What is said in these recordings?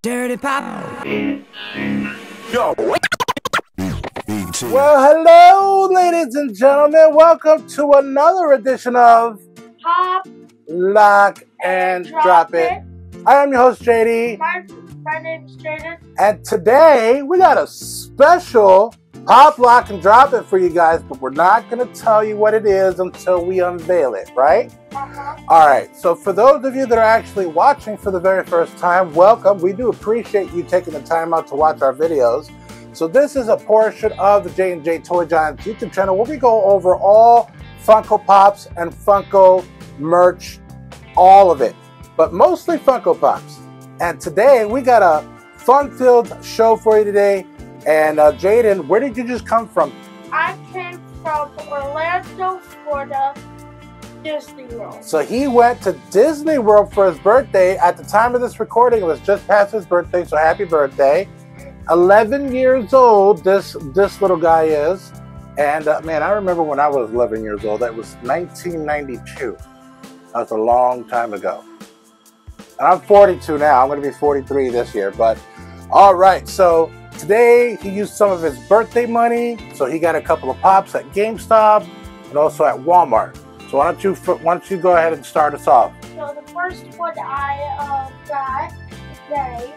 Dirty Pop. Yo. Well, hello, ladies and gentlemen. Welcome to another edition of Pop, Lock, and Drop It. I am your host, JD. My name is Jaden. And today, we got a special Pop, Lock, and Drop It for you guys, but we're not going to tell you what it is until we unveil it, right? Alright, so for those of you that are actually watching for the very first time, welcome. We do appreciate you taking the time out to watch our videos. So this is a portion of the J&J Toy Giants YouTube channel where we go over all Funko Pops and Funko merch, all of it, but mostly Funko Pops. And today we got a fun-filled show for you today. And Jaden, where did you just come from? I came from Orlando, Florida, Disney World. So he went to Disney World for his birthday. At the time of this recording, it was just past his birthday, so happy birthday. 11 years old, this little guy is. And man, I remember when I was 11 years old. That was 1992. That's a long time ago. And I'm 42 now. I'm going to be 43 this year. But all right, so today he used some of his birthday money. So he got a couple of Pops at GameStop and also at Walmart. So why don't you go ahead and start us off? So the first one I got today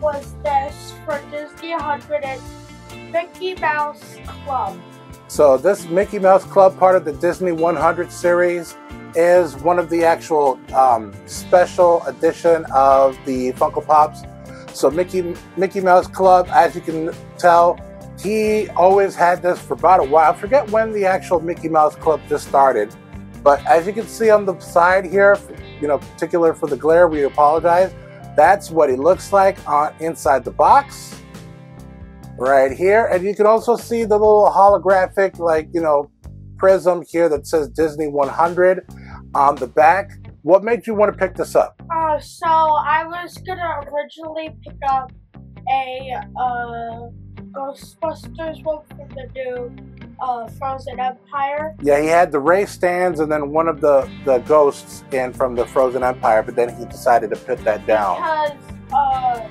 was this for Disney 100 and Mickey Mouse Club. So this Mickey Mouse Club, part of the Disney 100 series, is one of the actual special edition of the Funko Pops. So Mickey Mouse Club, as you can tell, he always had this for about a while. I forget when the actual Mickey Mouse Club just started, but as you can see on the side here, you know, particular for the glare, we apologize. That's what he looks like on inside the box, right here. And you can also see the little holographic, like, you know, prism here that says Disney 100 on the back. What made you want to pick this up? So I was gonna originally pick up a Ghostbusters one from the new Frozen Empire. Yeah, he had the Ray stands and then one of the ghosts in from the Frozen Empire, but then he decided to put that down. Because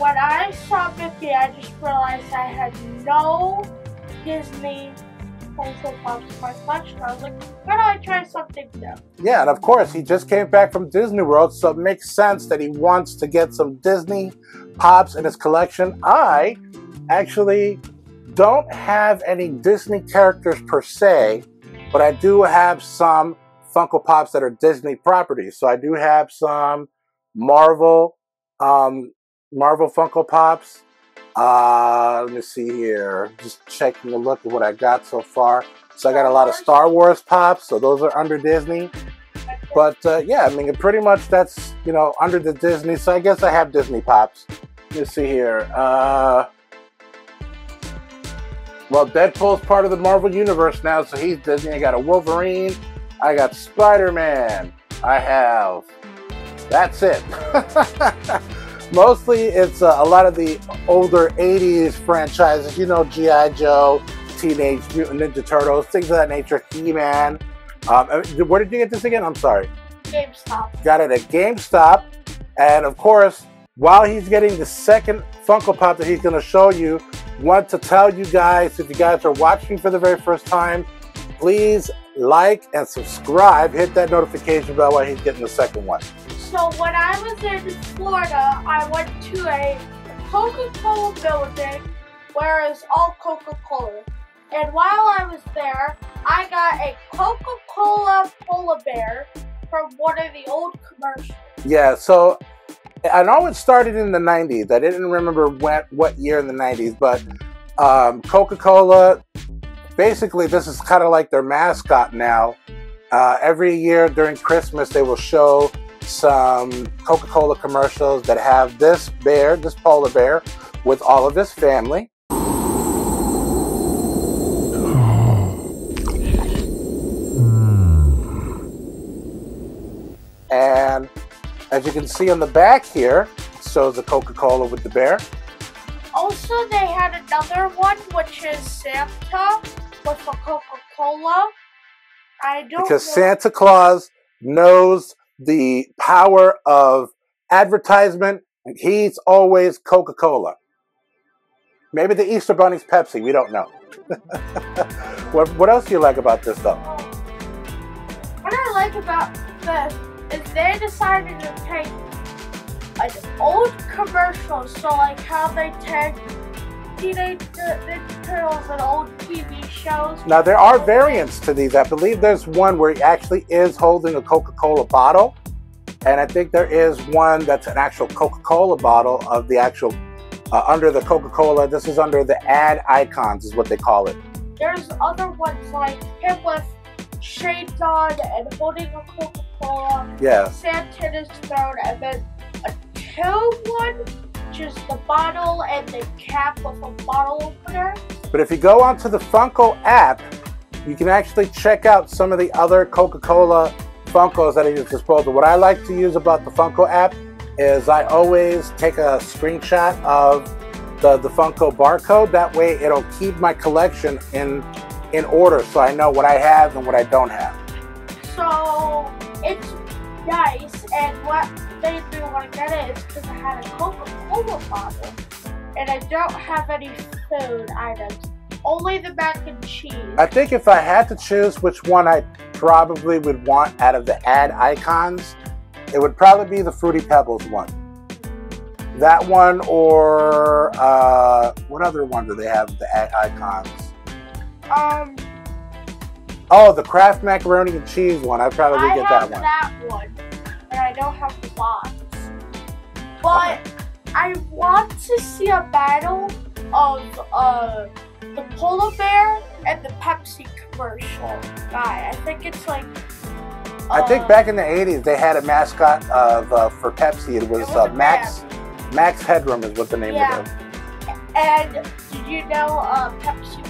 when I saw Mickey, I just realized I had no Disney Funko Pops in my collection. I was like, why don't I try something new? Yeah, and of course, he just came back from Disney World, so it makes sense that he wants to get some Disney Pops in his collection. I actually don't have any Disney characters per se, but I do have some Funko Pops that are Disney properties. So I do have some Marvel Funko Pops. Let me see here. Just checking a look at what I got so far. So I got a lot of Star Wars Pops, so those are under Disney. But yeah, I mean, pretty much that's, you know, under the Disney. So I guess I have Disney Pops. Let me see here. Well, Deadpool's part of the Marvel Universe now, so he's Disney. I got a Wolverine. I got Spider-Man. I have... That's it. Mostly it's a lot of the older 80s franchises, you know, G.I. Joe, Teenage Mutant Ninja Turtles, things of that nature, He-Man. Where did you get this again? I'm sorry. GameStop. Got it at GameStop. And of course, while he's getting the second Funko Pop that he's going to show you, want to tell you guys, if you guys are watching for the very first time, please like and subscribe. Hit that notification bell while he's getting the second one. So when I was in Florida, I went to a Coca-Cola building where it's all Coca-Cola. And while I was there, I got a Coca-Cola polar bear from one of the old commercials. Yeah, so I know it started in the 90s. I didn't remember what year in the 90s, but Coca-Cola, basically this is kind of like their mascot now. Every year during Christmas, they will show some Coca-Cola commercials that have this bear, this polar bear, with all of his family. And as you can see on the back here, shows the Coca-Cola with the bear. Also, they had another one, which is Santa with a Coca-Cola. Because Santa Claus knows the power of advertisement And he's always Coca-Cola. Maybe the Easter Bunny's Pepsi. We don't know. What else do you like about this, though? What I like about this is they decided to take an old commercial. So, like how they take Teenage Mutant Ninja Turtles and old TV shows. Now, there are variants to these. I believe there's one where he actually is holding a Coca-Cola bottle. And I think there is one that's an actual Coca-Cola bottle of the actual, under the Coca-Cola. This is under the ad icons is what they call it. There's other ones like him with shades on and holding a Coca-Cola. Yeah. Santa in his throat, and then a two one, just the bottle and the cap with a bottle opener. But if you go onto the Funko app, you can actually check out some of the other Coca-Cola Funkos at your disposal. What I like to use about the Funko app is I always take a screenshot of the Funko barcode. That way it'll keep my collection in order, so I know what I have and what I don't have. So it's nice, and what they do when I get it is because I had a Coca-Cola bottle and I don't have any food items. Only the mac and cheese. I think if I had to choose which one I probably would want out of the ad icons, it would probably be the Fruity Pebbles one. That one, or what other one do they have the ad icons? Oh, the Kraft macaroni and cheese one. I'd probably get that one. I have that one, and I don't have the box. But I want to see a battle of the polar bear and the Pepsi commercial guy. I think it's like... I think back in the 80s they had a mascot of for Pepsi. It was Max Headroom is what the name of it. And did you know Pepsi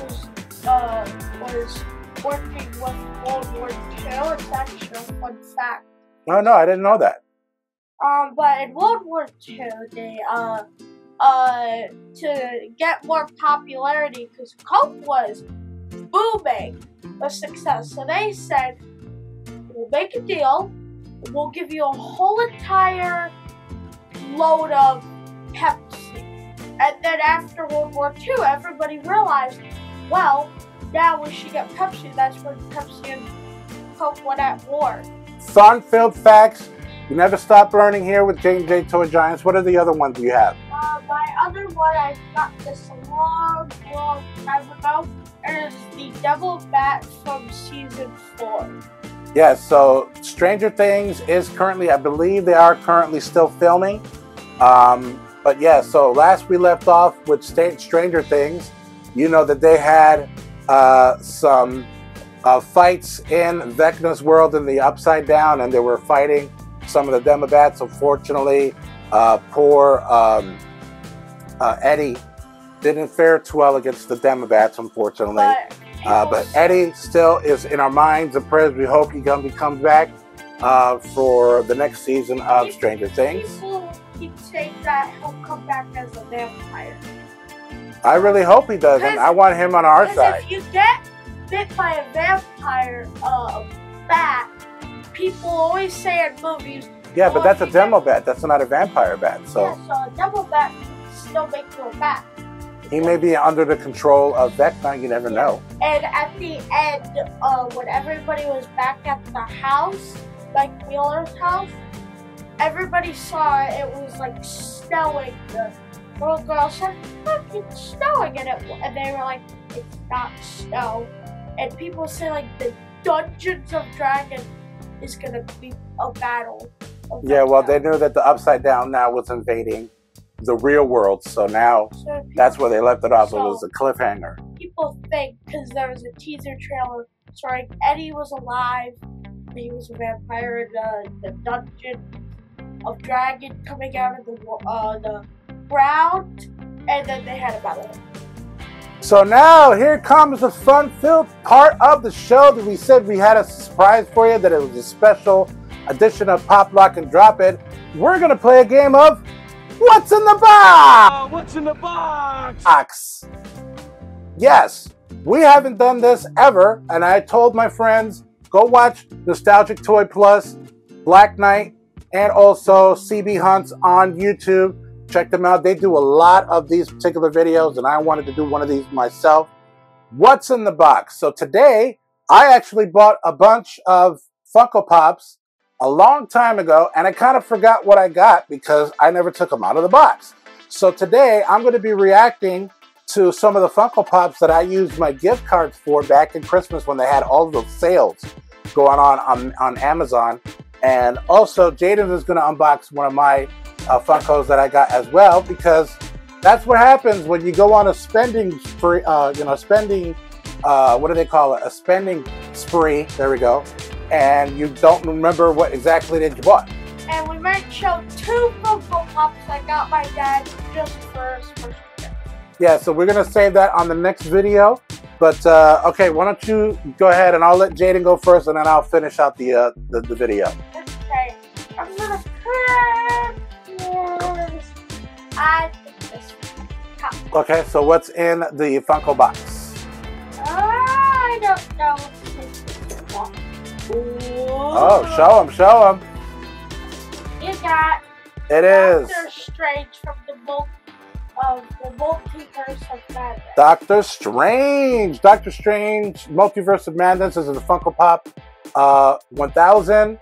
was working with World War II? It's actually a fun fact. Oh, no, I didn't know that. But in World War II they to get more popularity, because Coke was booming with success. So they said, we'll make a deal, we'll give you a whole entire load of Pepsi. And then after World War II, everybody realized, well, now we should get Pepsi. That's when Pepsi and Coke went at war. Fun-filled facts. You never stop learning here with J&J Toy Giants. What are the other ones you have? My other one, I got this a long time ago, and it's the Demobats from Season 4. Yes, yeah, so Stranger Things is currently, I believe they are currently still filming. But yeah, so last we left off with Stranger Things. You know that they had some fights in Vecna's world in the Upside Down, and they were fighting some of the Demobats. Unfortunately, poor Eddie didn't fare too well against the Demobats, unfortunately. But Eddie still is in our minds and prayers. We hope he comes back for the next season of Stranger Things. People keep saying that he'll come back as a vampire. I really hope he doesn't. I want him on our side. If you get bit by a vampire bat, people always say in movies. Yeah, but that's a Demobat. That's not a vampire bat. So, yeah, so a Demobat can still make you a bat. He may be under the control of Vecna. You never know. And at the end, when everybody was back at the house, like Mueller's house, everybody saw it. It was like snowing. The little girl said, "Look, it's snowing," and they were like, "It's not snow." And people say like the Dungeons of Dragons is gonna be a battle. Yeah, well, they knew that the Upside Down now was invading the real world, so now that's where they left it off. So it was a cliffhanger. People think because there was a teaser trailer starring Eddie was alive, and he was a vampire in the Dungeon of Dragon coming out of the ground, and then they had a battle. So now here comes the fun-filled part of the show that we said we had a surprise for you, that it was a special edition of Pop Lock and Drop It. We're gonna play a game of What's in the Box? What's in the box? Yes, we haven't done this ever, and I told my friends, go watch Nostalgic Toy Plus, Black Knight, and also CB Hunts on YouTube. Check them out. They do a lot of these particular videos, and I wanted to do one of these myself. What's in the box? So today, I actually bought a bunch of Funko Pops a long time ago, and I kind of forgot what I got because I never took them out of the box. So today, I'm going to be reacting to some of the Funko Pops that I used my gift cards for back in Christmas when they had all those sales going on Amazon. And also, Jaden is going to unbox one of my Funkos that I got as well, because that's what happens when you go on a spending spree, what do they call it? A spending spree, there we go, and you don't remember what exactly that you bought. And we might show two Funko Pops I got my dad just for his first gift. Yeah, so we're going to save that on the next video. But, okay, why don't you go ahead and I'll let Jaden go first and then I'll finish out the video. Okay, I'm going to grab yours. I think this one. Top. Okay, so what's in the Funko box? I don't know what's in this one. Oh, show them, show them. You got it is Doctor Strange from the Multiverse of Madness. Doctor Strange. Doctor Strange, Multiverse of Madness. This is the Funko Pop 1000.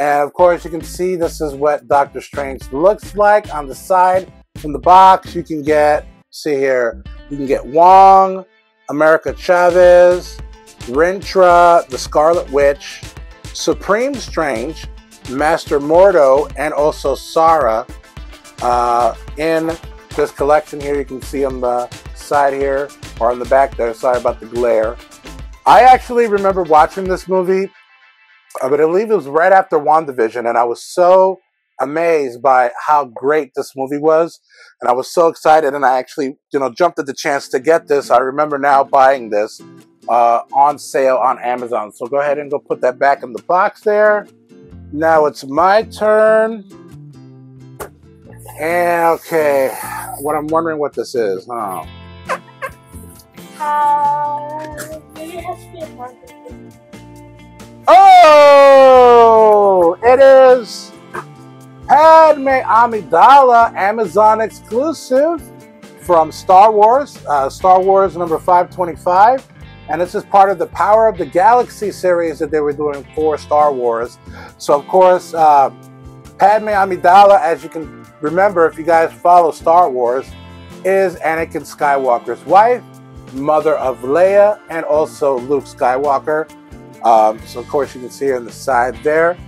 And of course, you can see this is what Doctor Strange looks like on the side. From the box, you can get, see here, you can get Wong, America Chavez, Rentra, the Scarlet Witch, Supreme Strange, Master Mordo, and also Sara in this collection here. You can see on the side here, or on the back there, sorry about the glare. I actually remember watching this movie, I believe it was right after WandaVision, and I was so amazed by how great this movie was, and I was so excited, and I actually, you know, jumped at the chance to get this. I remember now buying this on sale on Amazon. So go ahead and go put that back in the box there. Now it's my turn. And okay, what I'm wondering what this is, huh? Maybe it has to be a Marvel. Oh! It is Padme Amidala, Amazon exclusive from Star Wars, Star Wars number 525. And this is part of the Power of the Galaxy series that they were doing for Star Wars. So, of course, Padme Amidala, as you can remember if you guys follow Star Wars, is Anakin Skywalker's wife, mother of Leia, and also Luke Skywalker. So, of course, you can see her on the side there.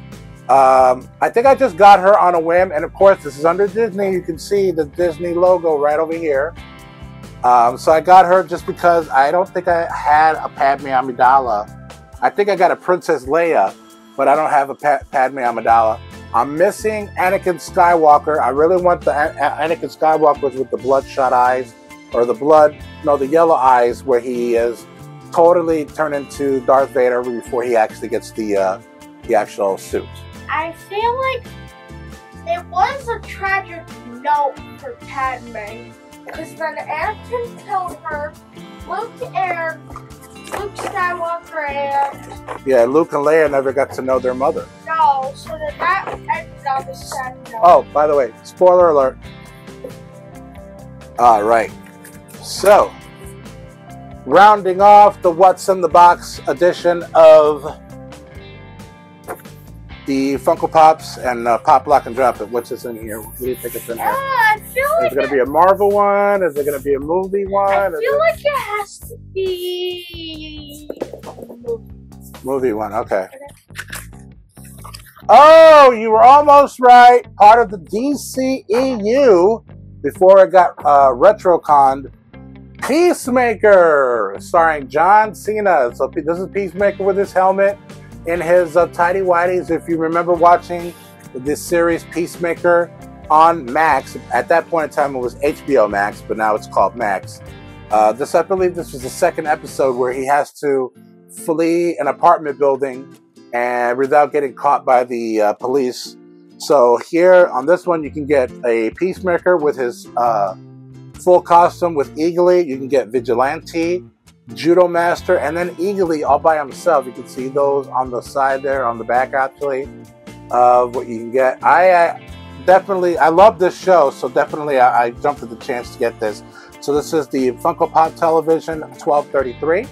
I think I just got her on a whim. And, of course, this is under Disney. You can see the Disney logo right over here. So I got her just because I don't think I had a Padme Amidala. I think I got a Princess Leia, but I don't have a Padme Amidala. I'm missing Anakin Skywalker. I really want the Anakin Skywalker with the bloodshot eyes, or the blood, no, the yellow eyes, where he is totally turned into Darth Vader before he actually gets the actual suit. I feel like it was a tragic note for Padme. Because then Anakin killed her, Luke Skywalker and... Yeah, Luke and Leia never got to know their mother. No, so then that ended on the sad note. Oh, by the way, spoiler alert. All right. So, rounding off the What's in the Box edition of the Funko Pops and Pop Lock and Drop It. What's this in here? What do you think it's in here? I feel like is it going to be a Marvel one? Is it going to be a movie one? I feel like it has to be movie one. Okay. Oh, you were almost right. Part of the DCEU before it got retroconned. Peacemaker, starring John Cena. So this is Peacemaker with his helmet. In his tidy whities, if you remember watching this series Peacemaker on Max, at that point in time it was HBO Max, but now it's called Max. This, I believe, this was the second episode where he has to flee an apartment building and without getting caught by the police. So here on this one, you can get a Peacemaker with his full costume with Eagley. You can get Vigilante, Judo Master, and then Eagley all by himself. You can see those on the side there, on the back actually, of what you can get. I definitely, I love this show, so definitely I jumped at the chance to get this. So this is the Funko Pop Television 1233,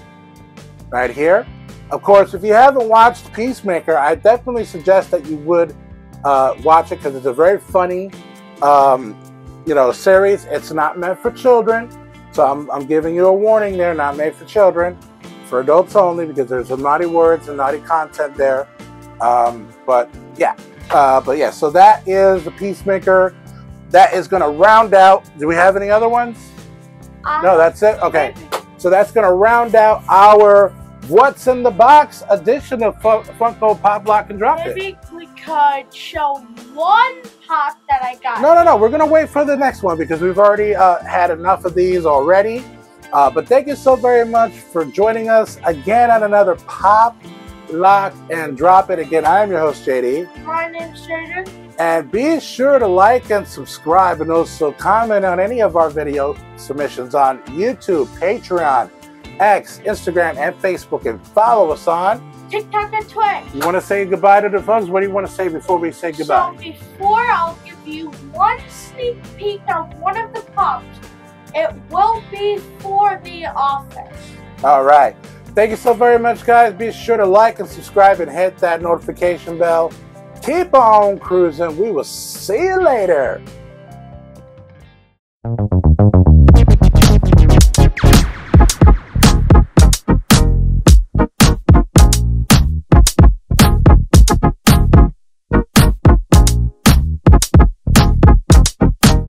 right here. Of course, if you haven't watched Peacemaker, I definitely suggest that you would watch it, because it's a very funny, you know, series. It's not meant for children, so I'm giving you a warning there, not made for children, for adults only, because there's some naughty words and naughty content there. But yeah, so that is the Peacemaker. That is going to round out. Do we have any other ones? No, that's it? Okay. So that's going to round out our What's in the Box edition of Funko Pop Lock and Drop It. Maybe we could show one pop that I got. No. We're going to wait for the next one, because we've already had enough of these already. But thank you so very much for joining us again on another Pop Lock and Drop It. Again, I am your host, JD. My name's JD. And be sure to like and subscribe, and also comment on any of our video submissions on YouTube, Patreon, X, Instagram, and Facebook, and follow us on TikTok and Twitter. You want to say goodbye to the folks? What do you want to say before we say goodbye? So before, I'll give you one sneak peek of one of the pops. It will be for The Office. All right. Thank you so very much, guys. Be sure to like and subscribe and hit that notification bell. Keep on cruising. We will see you later.